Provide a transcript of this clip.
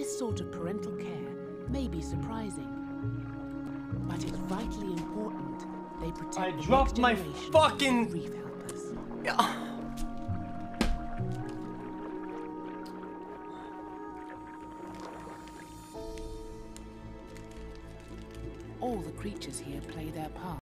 This sort of parental care may be surprising, but it's vitally important they protect I dropped my fucking reef helpers. Yeah. All the creatures here play their part.